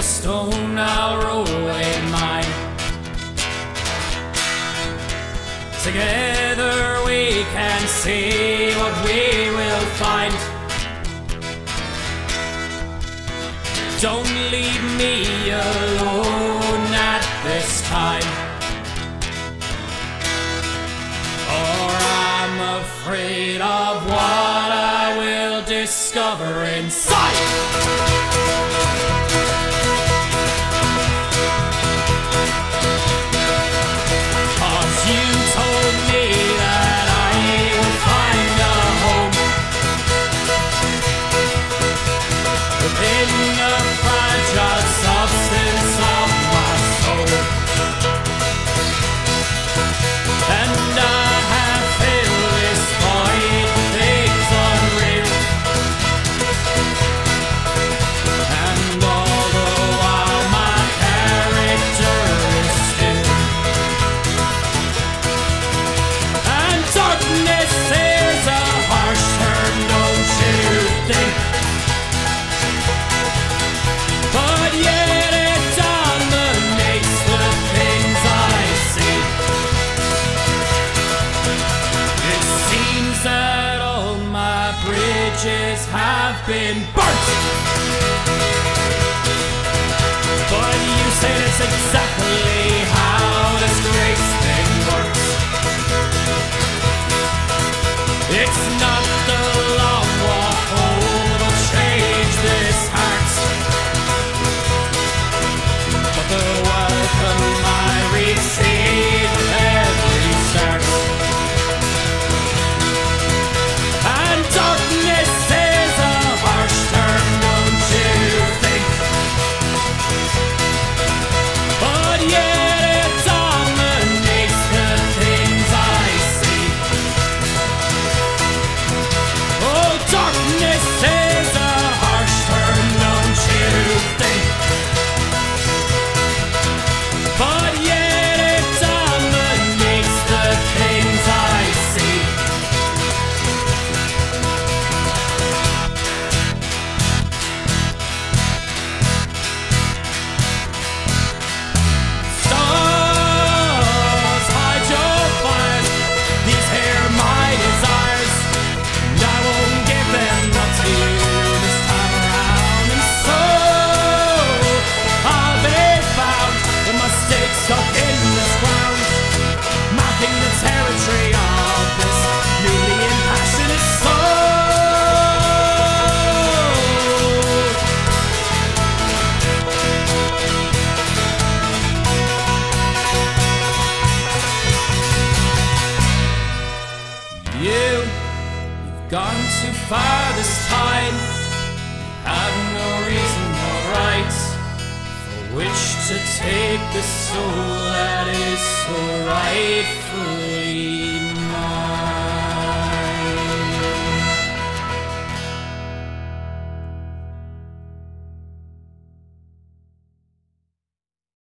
your stone, I'll roll away mine. Together we can see what we will find. Don't leave me alone at this time, or I'm afraid of what I will discover inside. Bridges have been burnt, but you say that's exactly how this grace thing works. It's not the long walk home that'll change this heart, but the welcome I receive with every start. Gone too far this time, have no reason or right for which to take the soul that is so rightfully